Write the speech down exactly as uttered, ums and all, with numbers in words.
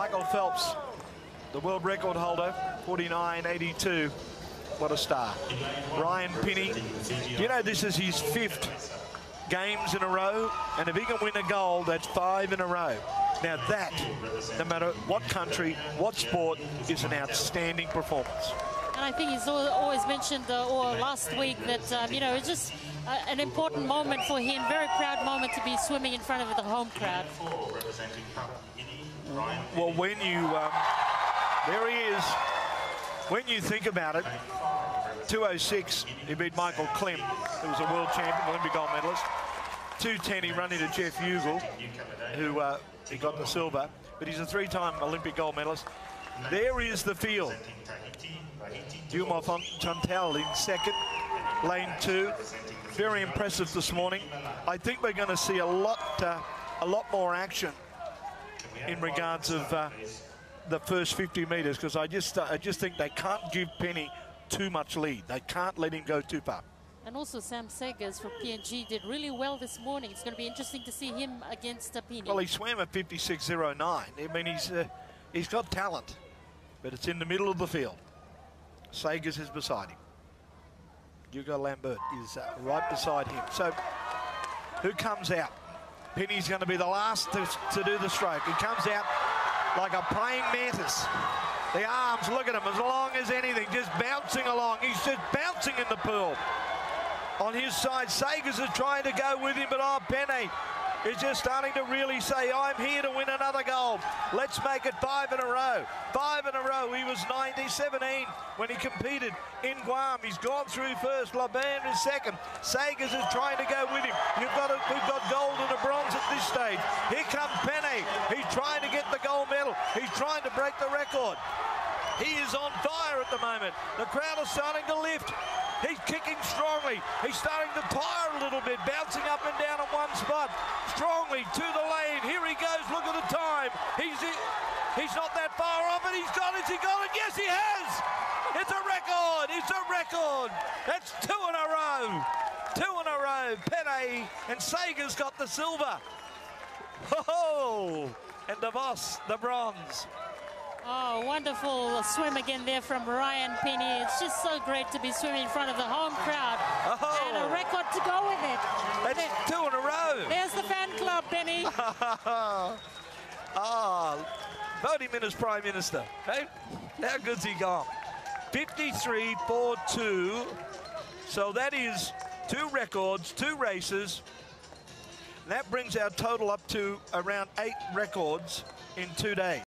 Michael Phelps, the world record holder, forty-nine eighty-two. What a star. Ryan Pini, you know, this is his fifth games in a row, and if he can win a gold, that's five in a row. Now that, no matter what country, what sport, is an outstanding performance. And I think he's always mentioned, uh, or last week, that, um, you know, it's just uh, an important moment for him, very proud moment to be swimming in front of the home crowd. Well, when you, um, there he is, when you think about it, two oh six, he beat Michael Klim, who was a world champion, Olympic gold medalist. two ten, he ran into Geoff Huegill, who uh, he got the silver, but he's a three-time Olympic gold medalist. There is the field. Dumont Tontel in second, lane two. Very impressive this morning. I think we're going to see a lot, uh, a lot more action in regards of uh, the first fifty metres, because I just, uh, I just think they can't give Penny too much lead. They can't let him go too far. And also Sam Seghers from P N G did really well this morning. It's going to be interesting to see him against Pini. Well, he swam at fifty-six oh nine. I mean, he's, uh, he's got talent, but it's in the middle of the field. Seghers is beside him. Hugo Lambert is uh, right beside him. So who comes out? Pini's going to be the last to, to do the stroke. He comes out like a praying mantis. The arms, look at him, as long as anything, just bouncing along. He's just bouncing in the pool. On his side, Seghers is trying to go with him, but oh, Pini is just starting to really say, I'm here to win another gold. Let's make it five in a row. Five in a row. He was nineteen seventeen when he competed in Guam. He's gone through first. Lambert is second. Seghers is trying to go with him. You've got a, we've got gold and a bronze at this stage. Here comes Pini. He's trying to get the gold medal. He's trying to break the record. He is on fire at the moment. The crowd is starting to lift. He's kicking strongly. He's starting to tire a little bit, bouncing up and down on one spot. Strongly to the lane. Here he goes. Look at the time. He's he's not that far off, and he's got it. He got it. Yes, he has. It's a record. It's a record. That's two in a row. Two in a row. Pini and Seghers got the silver. Oh, and DeVos the bronze. Oh, wonderful swim again there from Ryan Pini. It's just so great to be swimming in front of the home crowd. Oh. And a record to go with it. That's there, two in a row. There's the fan club, Pini. Oh, vote him in as Prime Minister. Hey, how good's he gone? fifty-three forty-two. So that is two records, two races. That brings our total up to around eight records in two days.